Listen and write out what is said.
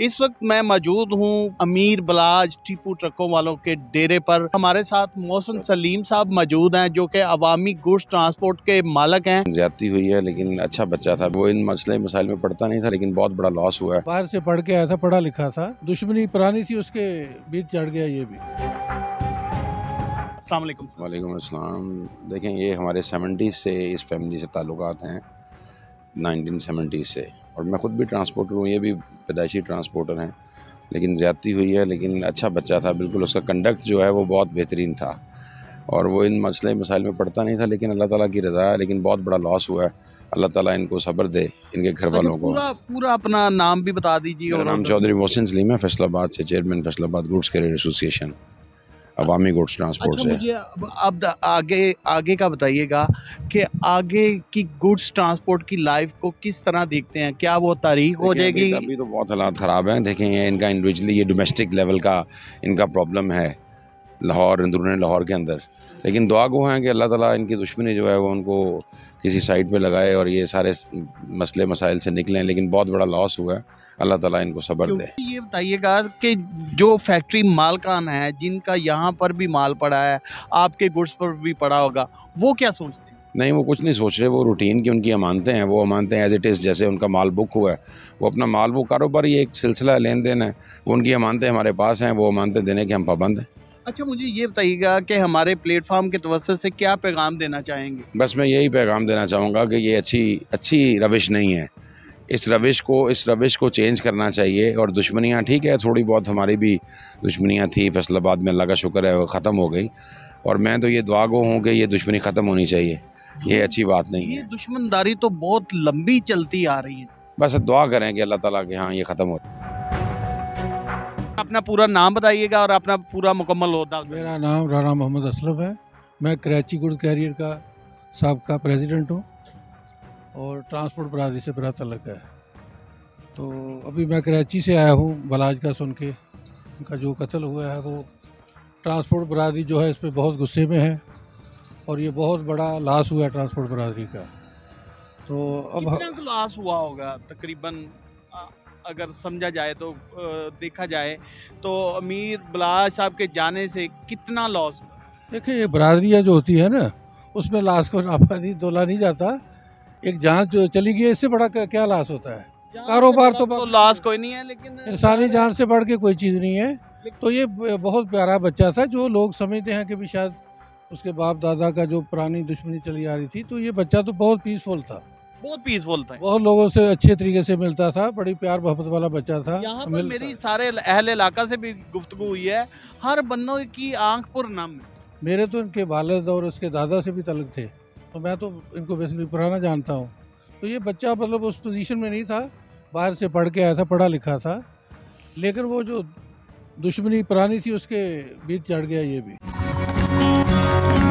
इस वक्त मैं मौजूद हूँ अमीर बलाज टीपू ट्रकों वालों के डेरे पर। हमारे साथ मोहसिन सलीम साहब मौजूद हैं जो कि अवामी गुड्स ट्रांसपोर्ट के मालिक हैं। ज्यादती हुई है लेकिन अच्छा बच्चा था, वो इन मसले मसाइल में पड़ता नहीं था, लेकिन बहुत बड़ा लॉस हुआ है। बाहर से पढ़ के आया था, पढ़ा लिखा था, दुश्मनी पुरानी थी, उसके बीच चढ़ गया ये भी। अस्सलामुअलैकुम। वालेकुम अस्सलाम। देखें, ये हमारे 70 से इस फैमिली से ताल्लुकात हैं, 1970 से, और मैं ख़ुद भी ट्रांसपोर्टर हूँ, ये भी पैदाइशी ट्रांसपोर्टर हैं। लेकिन ज़्यादती हुई है, लेकिन अच्छा बच्चा था बिल्कुल, उसका कंडक्ट जो है वो बहुत बेहतरीन था और वो इन मसले मसाइल में पड़ता नहीं था, लेकिन अल्लाह ताला की रज़ा है। लेकिन बहुत बड़ा लॉस हुआ है, अल्लाह ताला इनको सब्र दे, इनके घर वालों को। पूरा अपना नाम भी बता दीजिए। मेरा नाम चौधरी मोहसिन सलीम है, फैसलाबाद से, chairman Faisalabad goods carrier association, Awami goods transport से। मुझे अब आगे का बताइएगा कि आगे की गुड्स ट्रांसपोर्ट की लाइफ को किस तरह देखते हैं, क्या वो तारीख हो जाएगी? अभी तो बहुत हालात ख़राब हैं। देखें, इनका इंडिविजुअली ये डोमेस्टिक लेवल का इनका प्रॉब्लम है, लाहौर, अंदरून लाहौर के अंदर। लेकिन दुआ गो हैं कि अल्लाह ताला इनकी दुश्मनी जो है वो उनको किसी साइड पे लगाए और ये सारे मसले मसाइल से निकलें। लेकिन बहुत बड़ा लॉस हुआ है, अल्लाह ताला इनको सब्र दे। ये बताइएगा कि जो फैक्ट्री मालकान हैं जिनका यहाँ पर भी माल पड़ा है, आपके गुड्स पर भी पड़ा होगा, वो क्या सोचते हैं? नहीं, वो कुछ नहीं सोच रहे, वो रूटीन की उनकी अमानतें हैं, वो अमानतें एज़ इट इज़, जैसे उनका माल बुक हुआ है, वो अपना माल बुक कारोबार, ये एक सिलसिला लेन देन है, वो उनकी अमानतें हमारे पास हैं, वो अमानतें देने के हम पाबंद हैं। अच्छा, मुझे ये बताइएगा कि हमारे प्लेटफार्म के तवस्सुत से क्या पैगाम देना चाहेंगे? बस मैं यही पैगाम देना चाहूँगा कि ये अच्छी रविश नहीं है, इस रविश को चेंज करना चाहिए। और दुश्मनियाँ, ठीक है, थोड़ी बहुत हमारी भी दुश्मनियाँ थी, फैसलाबाद में अल्लाह का शुक्र है वो ख़त्म हो गई, और मैं तो ये दुआ गो हूँ कि ये दुश्मनी ख़त्म होनी चाहिए, ये अच्छी बात नहीं है। दुश्मनदारी तो बहुत लंबी चलती आ रही है, बस दुआ करें कि अल्लाह ताला के यहाँ ये ख़त्म हो। अपना पूरा नाम बताइएगा और अपना पूरा मुकम्मल होता। मेरा नाम राना मोहम्मद असलम है, मैं कराची गुड्स कैरियर का साबका प्रेसिडेंट हूँ और ट्रांसपोर्ट बरादरी से बड़ा तल्लक है। तो अभी मैं कराची से आया हूँ, बलाज का सुन के उनका जो कत्ल हुआ है, वो ट्रांसपोर्ट बरादरी जो है इस पर बहुत गुस्से में है और ये बहुत बड़ा लॉस हुआ है ट्रांसपोर्ट बरादरी का। तो अब लॉस हुआ होगा तकरीबन, अगर समझा जाए तो देखा जाए तो अमीर बलाज साहब के जाने से कितना लॉस? देखिए, ये बरादरियाँ जो होती है ना, उसमें लाश को नापा नहीं, तोला नहीं जाता। एक जान जो चली गई, इससे बड़ा क्या लाश होता है? कारोबार तो लाश कोई नहीं है, लेकिन इंसानी जान से बढ़ के कोई चीज़ नहीं है। तो ये बहुत प्यारा बच्चा था, जो लोग समझते हैं कि भी शायद उसके बाप दादा का जो पुरानी दुश्मनी चली आ रही थी, तो ये बच्चा तो बहुत पीसफुल था, बहुत लोगों से अच्छे तरीके से मिलता था, बड़ी प्यार मोहब्बत वाला बच्चा था। यहाँ पर मेरी सारे अहल इलाका से भी गुफ्तगू हुई है, हर बंदों की आंख पर नम। मेरे तो इनके वालिद और उसके दादा से भी तलक थे, तो मैं तो इनको बेसिकली पुराना जानता हूँ। तो ये बच्चा मतलब उस पोजीशन में नहीं था, बाहर से पढ़ के आया था, पढ़ा लिखा था, लेकिन वो जो दुश्मनी पुरानी थी उसके बीच चढ़ गया ये भी।